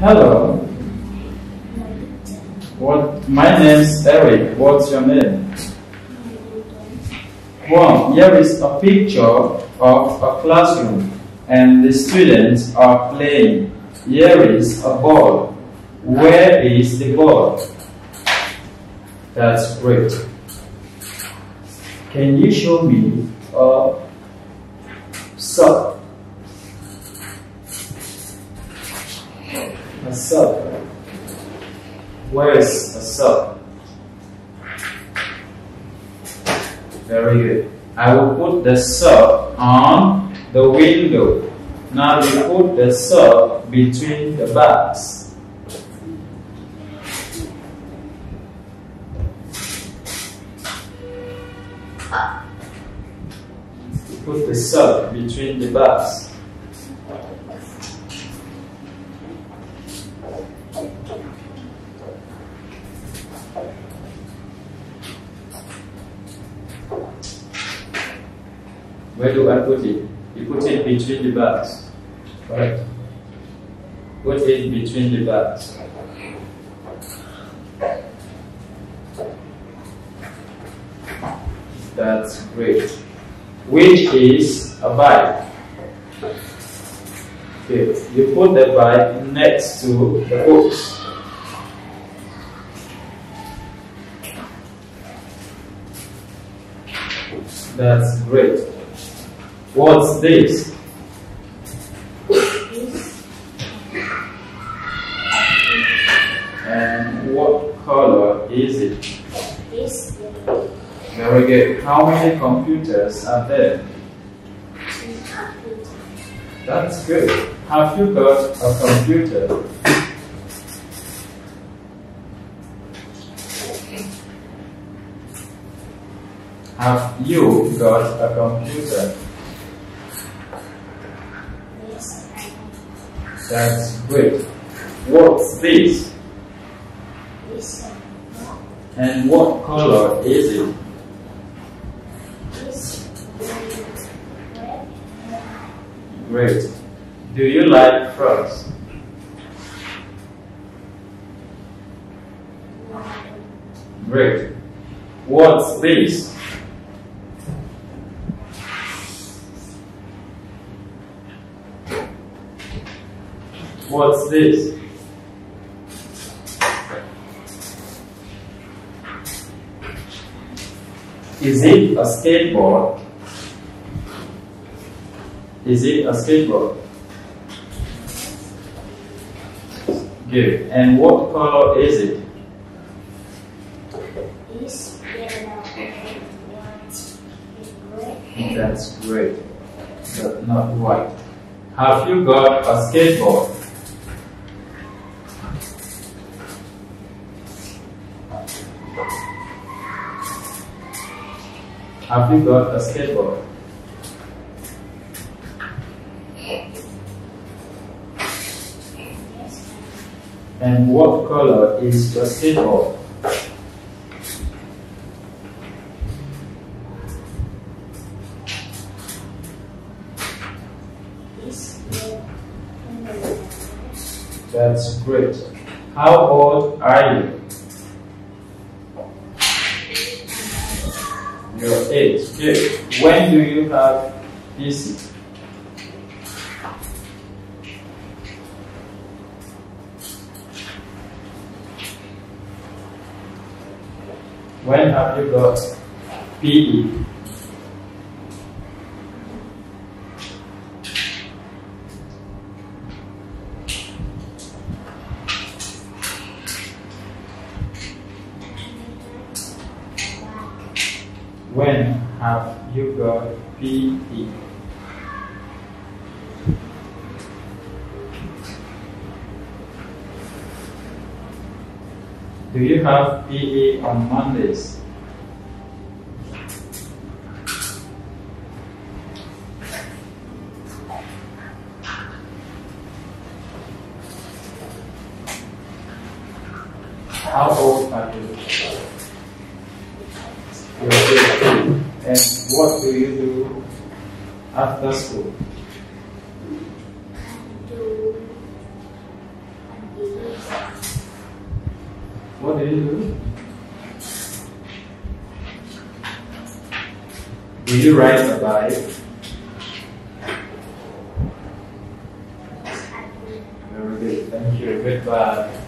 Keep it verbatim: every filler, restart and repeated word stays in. Hello. What? My name's Eric. What's your name? Well, here is a picture of a classroom, and the students are playing. Here is a ball. Where is the ball? That's great. Can you show me a sock? A sock. Where is a sock? Very good. I will put the sock on the window. Now we put the sock between the bags. Put the sock between the bags. Where do I put it? You put it between the bags. Right. Put it between the bags. That's great. Which is a bike. Okay. You put the bike next to the books. That's great. What's this? And what color is it? Very good. How many computers are there? That's good. Have you got a computer? Have you got a computer? That's great. What's this? And what color is it? Great. Do you like frogs? Great. What's this? What's this? Is it a skateboard? Is it a skateboard? Good. And what color is it? It's yellow and white. That's great. But not white. Have you got a skateboard? Have you got a skateboard? And what color is the skateboard? That's great. How old are you? Your age. Good. When do you have this? When have you got P E? When have you got P E? Do you have P E on Mondays? How old are you? You're fifteen. And what do you do after school? I do What do you do? Do you ride a bike? Very good, thank you, goodbye.